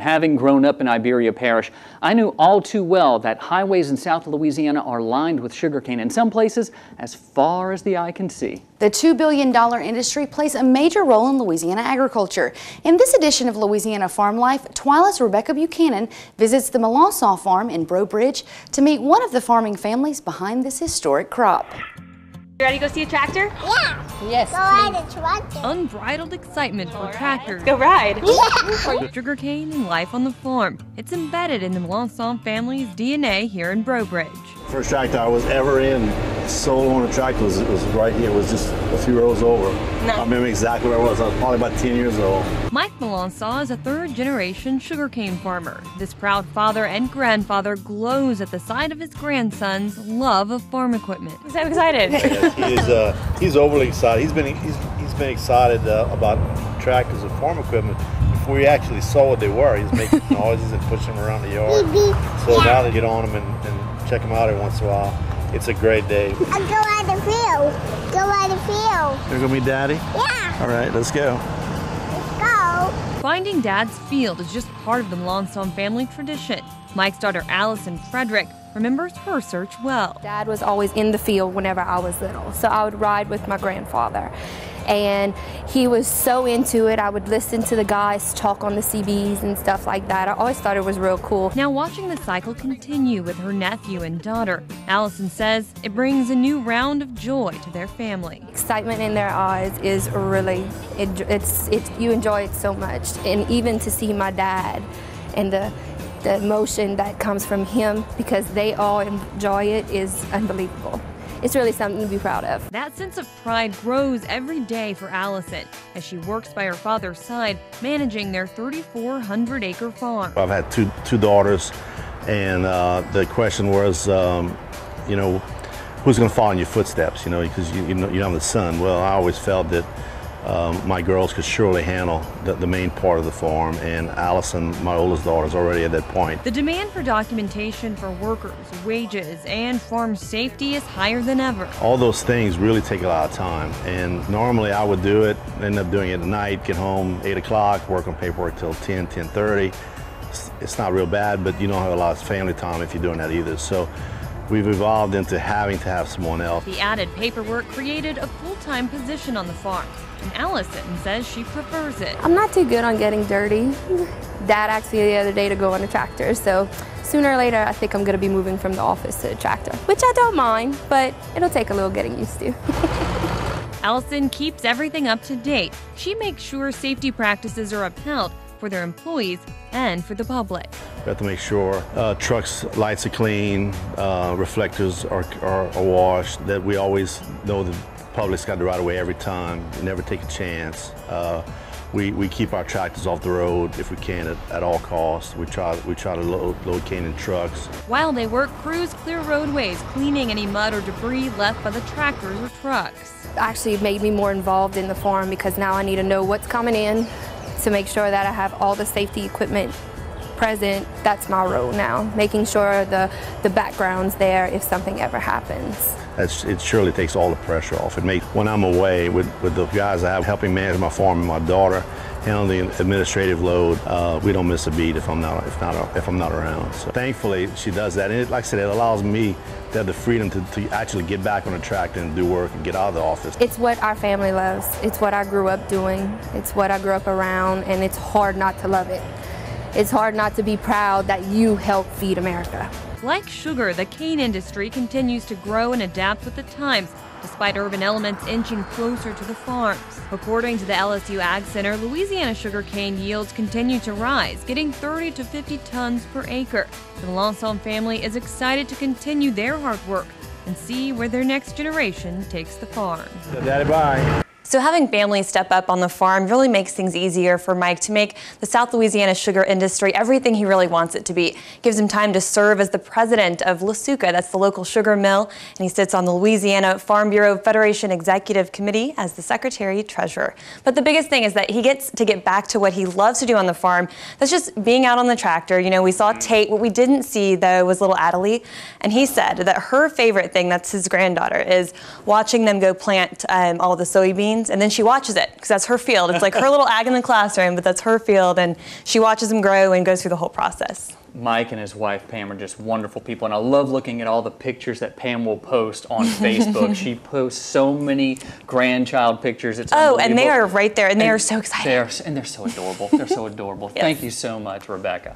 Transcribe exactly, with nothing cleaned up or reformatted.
Having grown up in Iberia Parish, I knew all too well that highways in South Louisiana are lined with sugarcane, in some places as far as the eye can see. The two billion dollar industry plays a major role in Louisiana agriculture. In this edition of Louisiana Farm Life, Twyla's Rebecca Buchanan visits the Melancon Farm in Breaux Bridge to meet one of the farming families behind this historic crop. You ready to go see a tractor? Yeah. Yes. Go ride a tractor. Unbridled excitement for tractors. Go ride. Yeah. Sugarcane and life on the farm. It's embedded in the Melancon family's D N A here in Breaux Bridge. First tractor I was ever in, solo on a tractor, was, was right here. It was just a few rows over. No. I remember exactly where I was. I was probably about ten years old. Mike Melancon is a third-generation sugarcane farmer. This proud father and grandfather glows at the sight of his grandson's love of farm equipment. I'm so excited. He is, uh, he's overly excited. He's been he's, he's been excited uh, about tractors and farm equipment before he actually saw what they were. He's making noises and pushing them around the yard. So now they get on them and, and check them out every once in a while. It's a great day. I'll go out the field. Go out the field. You're gonna be daddy? Yeah. All right, let's go. Let's go. Finding dad's field is just part of the Melancon family tradition. Mike's daughter Allison Frederick remembers her search well. Dad was always in the field whenever I was little, so I would ride with my grandfather. And he was so into it, I would listen to the guys talk on the C Bs and stuff like that. I always thought it was real cool. Now watching the cycle continue with her nephew and daughter, Allison says it brings a new round of joy to their family. Excitement in their eyes is really, it, it's, it, you enjoy it so much. And even to see my dad and the The emotion that comes from him because they all enjoy it is unbelievable. It's really something to be proud of. That sense of pride grows every day for Allison as she works by her father's side managing their thirty-four hundred acre farm. I've had two, two daughters, and uh, the question was, um, you know, who's going to follow in your footsteps, you know, because you, you know, you know, I'm the son. Well, I always felt that Um, my girls could surely handle the, the main part of the farm, and Allison, my oldest daughter, is already at that point. The demand for documentation for workers, wages, and farm safety is higher than ever. All those things really take a lot of time, and normally I would do it, end up doing it at night, get home eight o'clock, work on paperwork till ten, ten thirty. It's, it's not real bad, but you don't have a lot of family time if you're doing that either. So we've evolved into having to have someone else. The added paperwork created a full-time position on the farm, and Allison says she prefers it. I'm not too good on getting dirty. Dad asked me the other day to go on a tractor, so sooner or later I think I'm going to be moving from the office to a tractor, which I don't mind, but it'll take a little getting used to. Allison keeps everything up to date. She makes sure safety practices are upheld for their employees and for the public. We have to make sure uh, trucks' lights are clean, uh, reflectors are, are, are washed, that we always know the public's got the right of way every time, you never take a chance. Uh, we, we keep our tractors off the road if we can at, at all costs. We try, we try to load, load cane in trucks. While they work, crews clear roadways, cleaning any mud or debris left by the tractors or trucks. Actually, it made me more involved in the farm because now I need to know what's coming in, to make sure that I have all the safety equipment present. That's my role now, making sure the, the background's there if something ever happens. That's, it surely takes all the pressure off. It makes, when I'm away with, with the guys I have helping manage my farm and my daughter, handle the administrative load, uh, we don't miss a beat if I'm not, if not, if I'm not around. So thankfully, she does that. And it, like I said, it allows me to have the freedom to, to actually get back on the track and do work and get out of the office. It's what our family loves. It's what I grew up doing. It's what I grew up around, and it's hard not to love it. It's hard not to be proud that you helped feed America. Like sugar, the cane industry continues to grow and adapt with the times, despite urban elements inching closer to the farms. According to the L S U Ag Center, Louisiana sugarcane yields continue to rise, getting thirty to fifty tons per acre. The Melancon family is excited to continue their hard work and see where their next generation takes the farm. So daddy, bye. So having families step up on the farm really makes things easier for Mike to make the South Louisiana sugar industry everything he really wants it to be. It gives him time to serve as the president of Lasuca, that's the local sugar mill, and he sits on the Louisiana Farm Bureau Federation Executive Committee as the secretary treasurer. But the biggest thing is that he gets to get back to what he loves to do on the farm. That's just being out on the tractor. You know, we saw Tate. What we didn't see, though, was little Adelie, and he said that her favorite thing, that's his granddaughter, is watching them go plant um, all the soybeans means, and then she watches it because that's her field. It's like her little ag in the classroom, but that's her field, and she watches them grow and goes through the whole process. Mike and his wife, Pam, are just wonderful people, and I love looking at all the pictures that Pam will post on Facebook. She posts so many grandchild pictures. It's oh, and they are right there, and, and they are so excited. They are, and they're so adorable. They're so adorable. Yes. Thank you so much, Rebecca.